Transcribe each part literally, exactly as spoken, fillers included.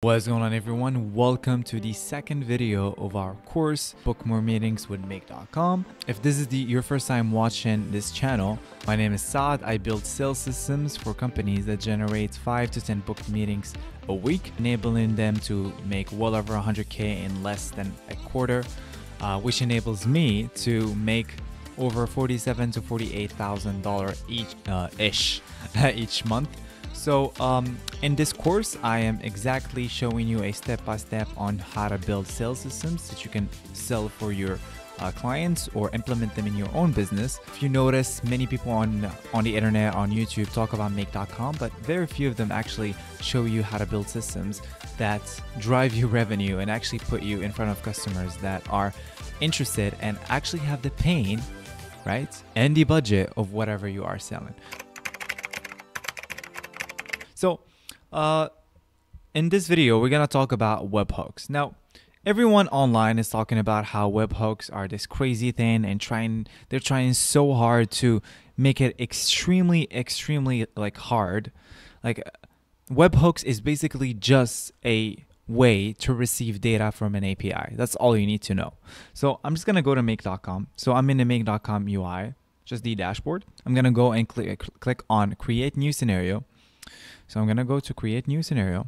What's going on, everyone? Welcome to the second video of our course, Book More Meetings with Make dot com. If this is the, your first time watching this channel, my name is Saad. I build sales systems for companies that generate five to ten booked meetings a week, enabling them to make well over one hundred K in less than a quarter, uh, which enables me to make over forty-seven thousand to forty-eight thousand dollars each, uh, ish, each month. So um, in this course, I am exactly showing you a step-by-step on how to build sales systems that you can sell for your uh, clients or implement them in your own business. If you notice, many people on, on the internet, on YouTube, talk about Make dot com, but very few of them actually show you how to build systems that drive you revenue and actually put you in front of customers that are interested and actually have the pain, right, and the budget of whatever you are selling. So uh, in this video, we're going to talk about webhooks. Now, everyone online is talking about how webhooks are this crazy thing and trying, they're trying so hard to make it extremely, extremely like hard. Like webhooks is basically just a way to receive data from an A P I. That's all you need to know. So I'm just going to go to Make dot com. So I'm in the Make dot com U I, just the dashboard. I'm going to go and click, click on create new scenario. So I'm going to go to create new scenario,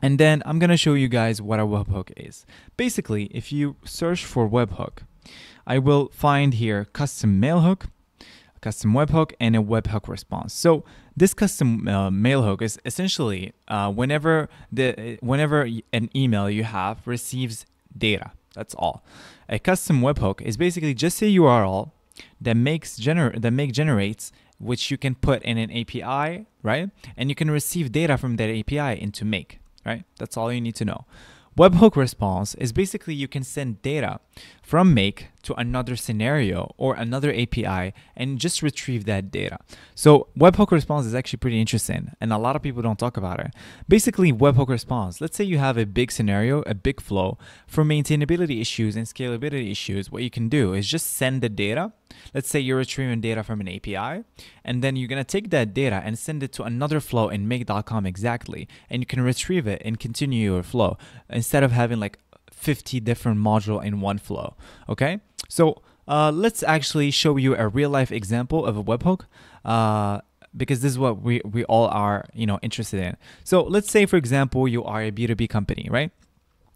and then I'm going to show you guys what a webhook is. Basically, if you search for webhook, I will find here custom mailhook, custom webhook, and a webhook response. So this custom uh, mailhook is essentially uh, whenever the whenever an email you have receives data. That's all. A custom webhook is basically just a U R L that makes gener that make generates. Which you can put in an A P I, right? And you can receive data from that A P I into Make, right? That's all you need to know. Webhook response is basically you can send data from Make to another scenario or another A P I and just retrieve that data. So webhook response is actually pretty interesting, and a lot of people don't talk about it. Basically, webhook response, let's say you have a big scenario, a big flow for maintainability issues and scalability issues. What you can do is just send the data. Let's say you're retrieving data from an A P I, and then you're going to take that data and send it to another flow in Make dot com exactly, and you can retrieve it and continue your flow instead of having like fifty different modules in one flow, okay? So uh, let's actually show you a real-life example of a webhook uh, because this is what we, we all are, you know, interested in. So let's say, for example, you are a B two B company, right?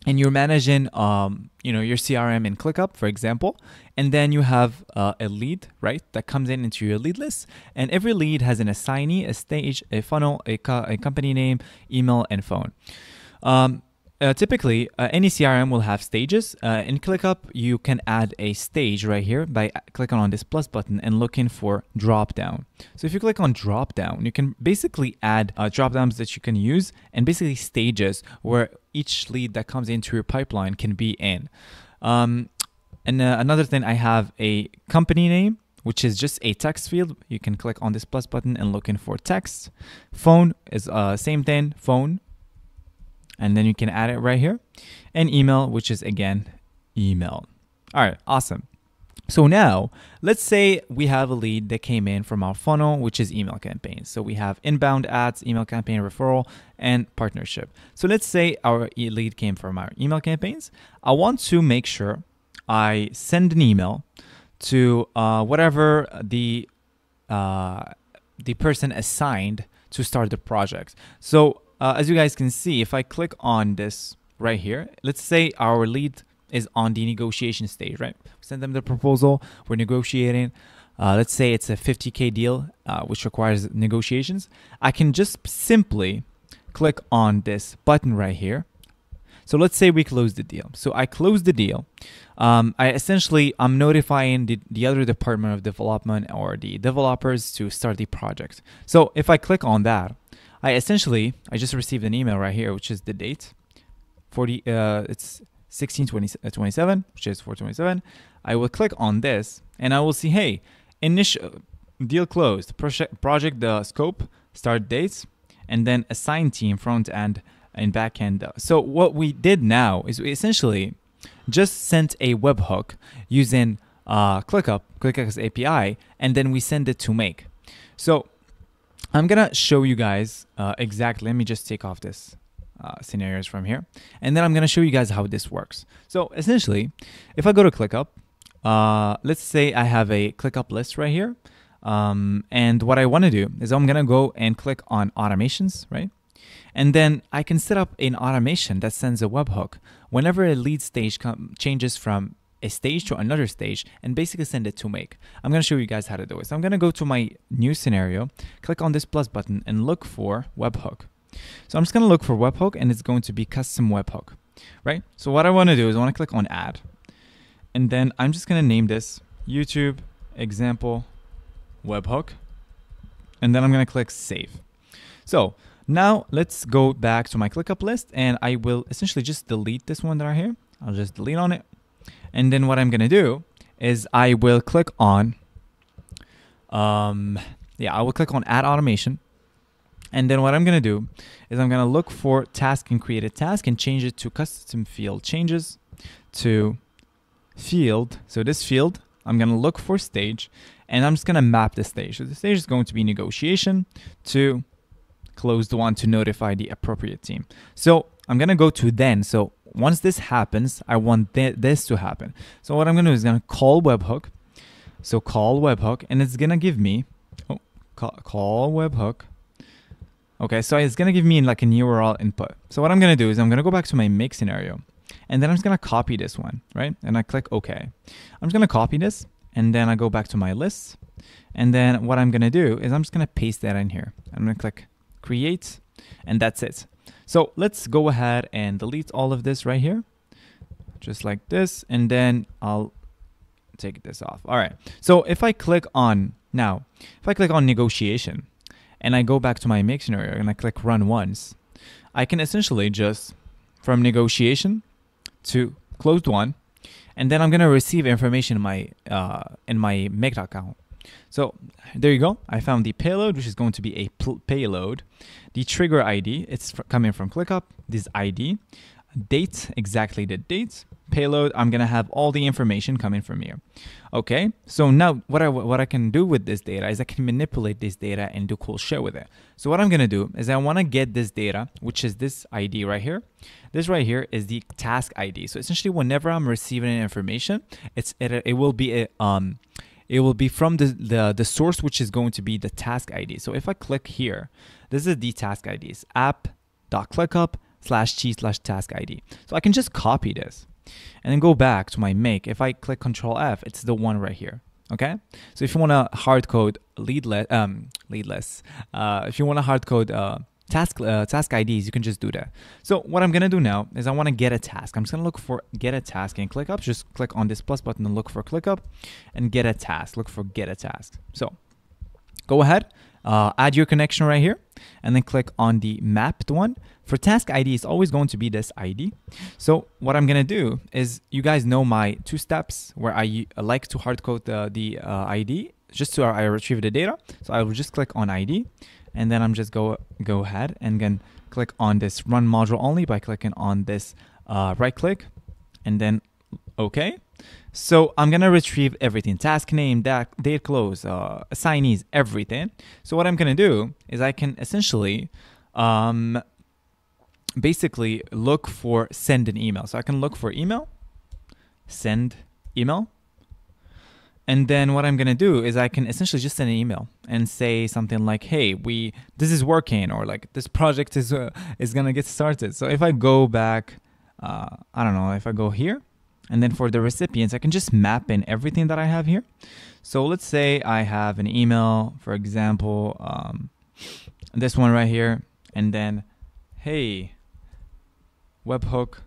And you're managing, um, you know, your C R M in ClickUp, for example, and then you have uh, a lead, right, that comes in into your lead list, and every lead has an assignee, a stage, a funnel, a, co a company name, email, and phone. Um, Uh, typically, uh, any C R M will have stages. Uh, in ClickUp, you can add a stage right here by clicking on this plus button and looking for drop down. So if you click on drop down, you can basically add uh, drop downs that you can use and basically stages where each lead that comes into your pipeline can be in. Um, and uh, another thing, I have a company name, which is just a text field. You can click on this plus button and looking for text. Phone is uh, same thing, phone. And then you can add it right here, and email, which is again, email. All right, awesome. So now let's say we have a lead that came in from our funnel, which is email campaigns. So we have inbound ads, email campaign, referral, and partnership. So let's say our lead came from our email campaigns. I want to make sure I send an email to uh, whatever the, uh, the person assigned to start the project. So Uh, as you guys can see, if I click on this right here, let's say our lead is on the negotiation stage, right? We send them the proposal, we're negotiating. Uh, let's say it's a fifty K deal, uh, which requires negotiations. I can just simply click on this button right here. So let's say we close the deal. So I close the deal. Um, I essentially, I'm notifying the, the other department of development or the developers to start the project. So if I click on that, I essentially, I just received an email right here, which is the date, forty, uh, it's sixteen twenty-seven, which is four twenty-seven. I will click on this and I will see, hey, initial deal closed, project, project the scope, start dates, and then assign team front end and back end. So what we did now is we essentially just sent a webhook using uh, ClickUp, ClickUp's A P I, and then we send it to Make. So I'm gonna show you guys uh, exactly. Let me just take off this uh, scenarios from here. And then I'm going to show you guys how this works. So essentially, if I go to ClickUp, uh, let's say I have a ClickUp list right here. Um, and what I want to do is I'm going to go and click on automations, right? And then I can set up an automation that sends a webhook whenever a lead stage com changes from a stage to another stage and basically send it to Make. I'm going to show you guys how to do it. So I'm going to go to my new scenario, click on this plus button and look for webhook. So I'm just going to look for webhook and it's going to be custom webhook, right? So what I want to do is I want to click on add and then I'm just going to name this YouTube example webhook and then I'm going to click save. So now let's go back to my ClickUp list and I will essentially just delete this one right here. I'll just delete on it. And then what I'm going to do is I will click on, um, yeah, I will click on add automation. And then what I'm going to do is I'm going to look for task and create a task and change it to custom field changes to field. So this field, I'm going to look for stage and I'm just going to map the stage. So the stage is going to be negotiation to close the one to notify the appropriate team. So I'm going to go to then. So once this happens, I want th this to happen. So what I'm going to do is going to call webhook. So call webhook and it's going to give me, oh, call, call webhook. Okay, so it's going to give me like a U R L input. So what I'm going to do is I'm going to go back to my Make scenario and then I'm just going to copy this one, right? And I click okay. I'm just going to copy this and then I go back to my list. And then what I'm going to do is I'm just going to paste that in here. I'm going to click create and that's it. So let's go ahead and delete all of this right here, just like this, and then I'll take this off. All right, so if I click on now, if I click on negotiation and I go back to my Make scenario and I click run once, I can essentially just from negotiation to closed one, and then I'm gonna receive information in my, uh, in my Make dot com. So there you go. I found the payload, which is going to be a payload. The trigger I D, it's fr coming from ClickUp, this I D. Date, exactly the date. Payload, I'm going to have all the information coming from here. Okay, so now what I, what I can do with this data is I can manipulate this data and do cool shit with it. So what I'm going to do is I want to get this data, which is this I D right here. This right here is the task I D. So essentially whenever I'm receiving information, it's it, it will be a... Um, It will be from the, the, the source, which is going to be the task I D. So if I click here, this is the task I D. It's app.clickup slash t slash task I D. So I can just copy this and then go back to my Make. If I click Control F, it's the one right here. Okay. So if you want to hard code leadless, um, leadless, uh, if you want to hard code, uh, Task, uh, task I Ds, you can just do that. So what I'm going to do now is I want to get a task. I'm just going to look for get a task and ClickUp. Just click on this plus button and look for ClickUp and get a task. Look for get a task. So go ahead, uh, add your connection right here and then click on the mapped one. For task I D, it's always going to be this I D. So what I'm going to do is you guys know my two steps where I like to hard code the, the uh, I D just so I retrieve the data. So I will just click on I D. And then I'm just go go ahead and then click on this run module only by clicking on this uh, right click and then okay. So I'm gonna retrieve everything, task name, date close, uh, assignees, everything. So what I'm gonna do is I can essentially um, basically look for send an email. So I can look for email, send email. And then what I'm going to do is I can essentially just send an email and say something like, hey, we this is working or like this project is uh, is going to get started. So if I go back, uh, I don't know, if I go here and then for the recipients, I can just map in everything that I have here. So let's say I have an email, for example, um, this one right here. And then, hey, webhook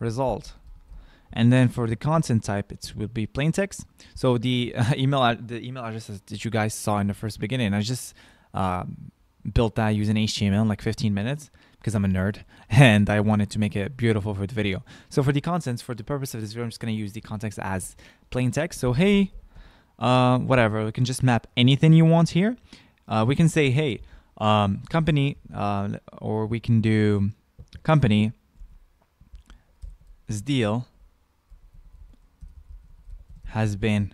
result. And then for the content type, it will be plain text. So the uh, email, the email addresses that you guys saw in the first beginning, I just um, built that using H T M L in like fifteen minutes because I'm a nerd and I wanted to make it beautiful for the video. So for the contents, for the purpose of this video, I'm just going to use the context as plain text. So hey, uh, whatever, we can just map anything you want here. Uh, we can say, hey, um, company, uh, or we can do company's deal has been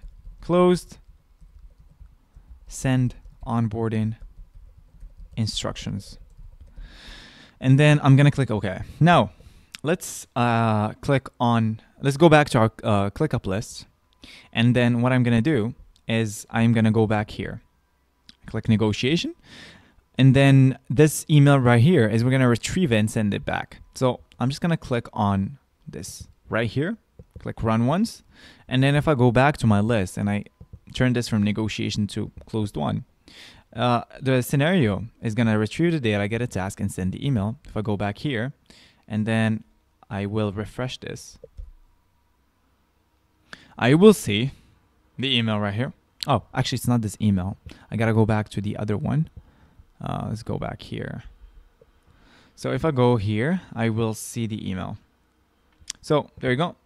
closed, send onboarding instructions. and then I'm gonna click OK. Now let's uh, click on, let's go back to our uh, ClickUp list, and then what I'm gonna do is I'm gonna go back here, click negotiation, and then this email right here is we're gonna retrieve it and send it back. So I'm just gonna click on this right here, click run once, and then if I go back to my list and I turn this from negotiation to closed one, uh, the scenario is gonna retrieve the data, get a task, and send the email. If I go back here, and then I will refresh this, I will see the email right here. Oh, actually, it's not this email. I gotta go back to the other one. Uh, let's go back here. So if I go here, I will see the email. So there you go.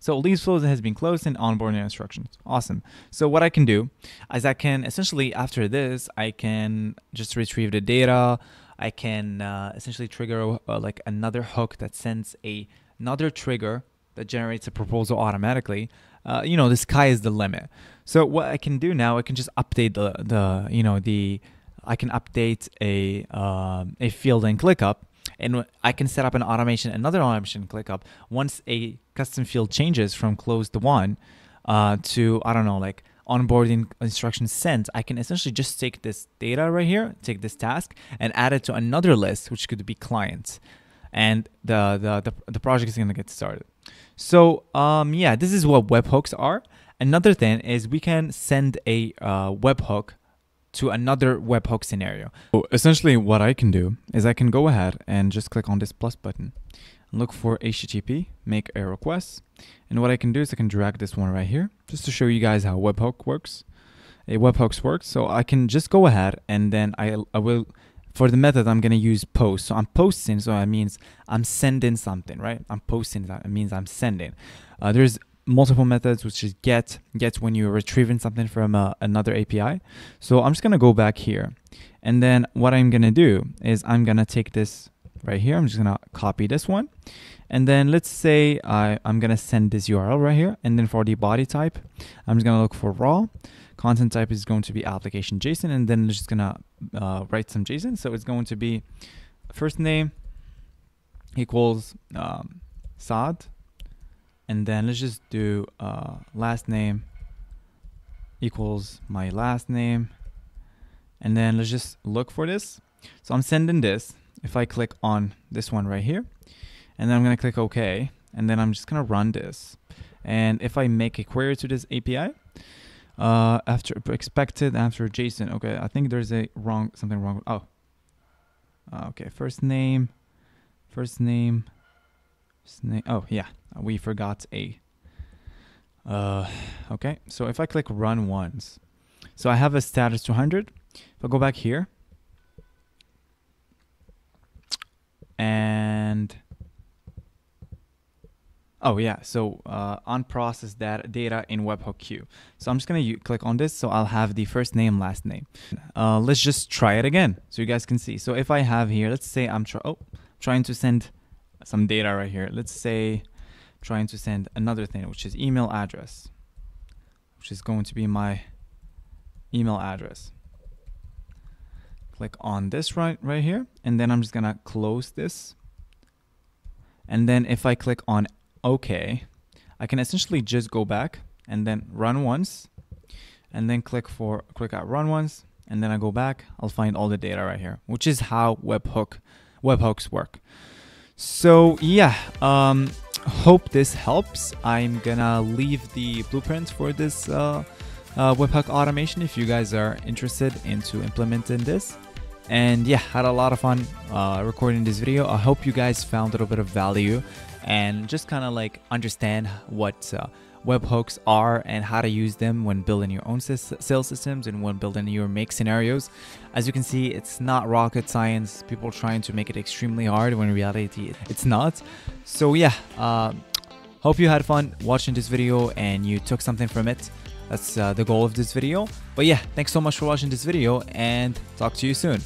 So leads flows has been closed and onboarding instructions. Awesome. So what I can do is I can essentially, after this, I can just retrieve the data. I can uh, essentially trigger uh, like another hook that sends a, another trigger that generates a proposal automatically. Uh, you know, the sky is the limit. So what I can do now, I can just update the, the you know, the, I can update a, um, a field in ClickUp, and I can set up an automation, another automation in ClickUp. Once a custom field changes from closed one uh, to, I don't know, like onboarding instruction sent, I can essentially just take this data right here, take this task, and add it to another list, which could be clients. And the, the, the, the project is gonna get started. So um, yeah, this is what webhooks are. Another thing is we can send a uh, webhook to another webhook scenario. So essentially what I can do is I can go ahead and just click on this plus button and look for H T T P, make a request. And what I can do is I can drag this one right here just to show you guys how webhook works. A webhooks works. So I can just go ahead and then I, I will, for the method, I'm gonna use post. So I'm posting, so that means I'm sending something, right? I'm posting, that it means I'm sending. Uh, there's multiple methods, which is get, get when you're retrieving something from uh, another A P I. So I'm just gonna go back here. And then what I'm gonna do is I'm gonna take this right here. I'm just gonna copy this one. And then let's say I, I'm gonna send this U R L right here. And then for the body type, I'm just gonna look for raw. Content type is going to be application JSON, and then I'm just gonna uh, write some JSON. So it's going to be first name equals um, Saad, and then let's just do uh, last name equals my last name, and then let's just look for this. So I'm sending this. If I click on this one right here, and then I'm gonna click OK, and then I'm just gonna run this. And if I make a query to this A P I, uh after expected after JSON, okay, I think there's a wrong something wrong oh uh, okay, first name first name first name oh yeah, we forgot a uh okay, so if I click run once, so I have a status two hundred. If I go back here and Oh yeah, so uh, unprocessed data, data in webhook queue. So I'm just gonna click on this, so I'll have the first name, last name. Uh, let's just try it again, so you guys can see. So if I have here, let's say I'm try oh, trying to send some data right here. Let's say trying to send another thing, which is email address, which is going to be my email address. Click on this right, right here, and then I'm just gonna close this. And then if I click on OK, I can essentially just go back and then run once, and then click for click at run once, and then I go back. I'll find all the data right here, which is how webhook webhooks work. So yeah, um, hope this helps. I'm gonna leave the blueprint for this uh, uh, webhook automation if you guys are interested into implementing this. And yeah, had a lot of fun uh, recording this video. I hope you guys found a little bit of value and just kind of like understand what uh, webhooks are and how to use them when building your own sales systems and when building your make scenarios. As you can see, it's not rocket science. People are trying to make it extremely hard when in reality it's not. So yeah, uh, hope you had fun watching this video and you took something from it. That's uh, the goal of this video. But yeah, thanks so much for watching this video, and talk to you soon.